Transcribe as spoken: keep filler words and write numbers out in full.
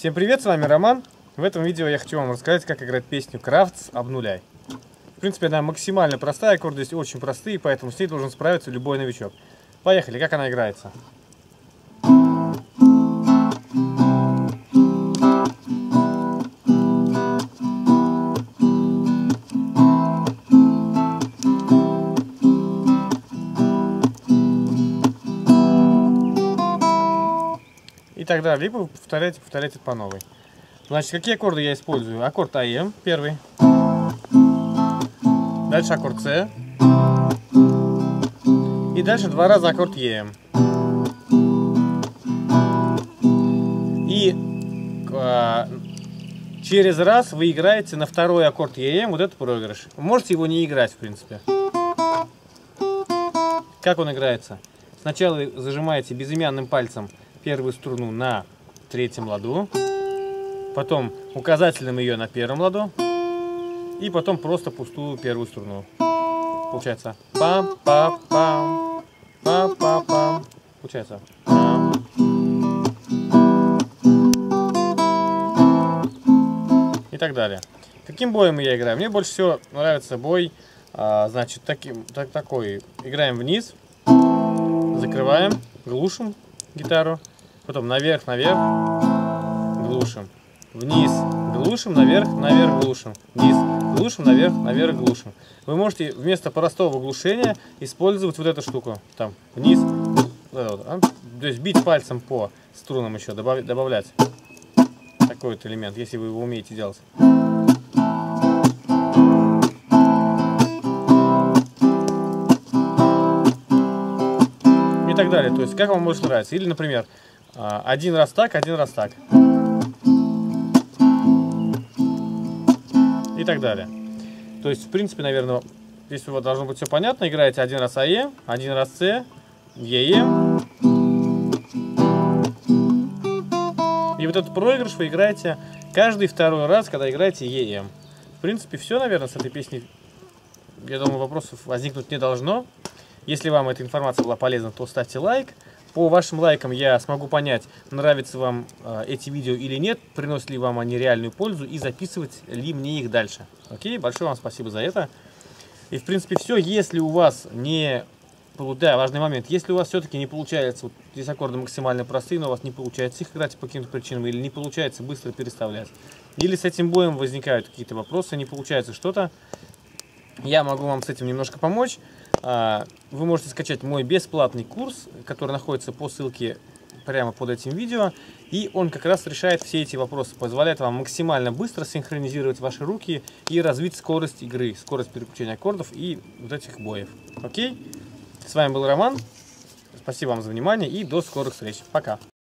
Всем привет, с вами Роман. В этом видео я хочу вам рассказать, как играть песню «Кравец, обнуляй». В принципе, она максимально простая, аккорды здесь очень простые, поэтому с ней должен справиться любой новичок. Поехали, как она играется. И так далее, либо повторяйте, повторяйте по новой. Значит, какие аккорды я использую? Аккорд АМ, первый. Дальше аккорд С. И дальше два раза аккорд ЕМ. И э, через раз вы играете на второй аккорд ЕМ, вот этот проигрыш. Вы можете его не играть, в принципе. Как он играется? Сначала вы зажимаете безымянным пальцем первую струну на третьем ладу, потом указательным ее на первом ладу, и потом просто пустую первую струну. Получается пам пам пам пам пам пам. Получается. И так далее. Каким боем я играю? Мне больше всего нравится бой, а, значит, таким, так, такой. Играем вниз, закрываем, глушим гитару, потом наверх, наверх, глушим, вниз, глушим, наверх, наверх, глушим, вниз, глушим, наверх, наверх, глушим. Вы можете вместо простого глушения использовать вот эту штуку, там, вниз, то есть бить пальцем по струнам еще, добавлять такой вот элемент, если вы его умеете делать. И так далее, то есть как вам больше нравится. Или, например, один раз так, один раз так. И так далее. То есть, в принципе, наверное, здесь у вас должно быть все понятно. Играете один раз АЕ, один раз С, ЕМ. И вот этот проигрыш вы играете каждый второй раз, когда играете ЕМ. В принципе, все, наверное, с этой песней, я думаю, вопросов возникнуть не должно. Если вам эта информация была полезна, то ставьте лайк. По вашим лайкам я смогу понять, нравятся вам эти видео или нет, приносят ли вам они реальную пользу и записывать ли мне их дальше. Окей, большое вам спасибо за это. И в принципе все. Если у вас не... Да, важный момент. Если у вас все-таки не получается, вот здесь аккорды максимально простые, но у вас не получается их играть по каким-то причинам, или не получается быстро переставлять, или с этим боем возникают какие-то вопросы, не получается что-то, я могу вам с этим немножко помочь. Вы можете скачать мой бесплатный курс, который находится по ссылке прямо под этим видео. И он как раз решает все эти вопросы, позволяет вам максимально быстро синхронизировать ваши руки и развить скорость игры, скорость переключения аккордов и вот этих боев. Окей? С вами был Роман. Спасибо вам за внимание и до скорых встреч. Пока!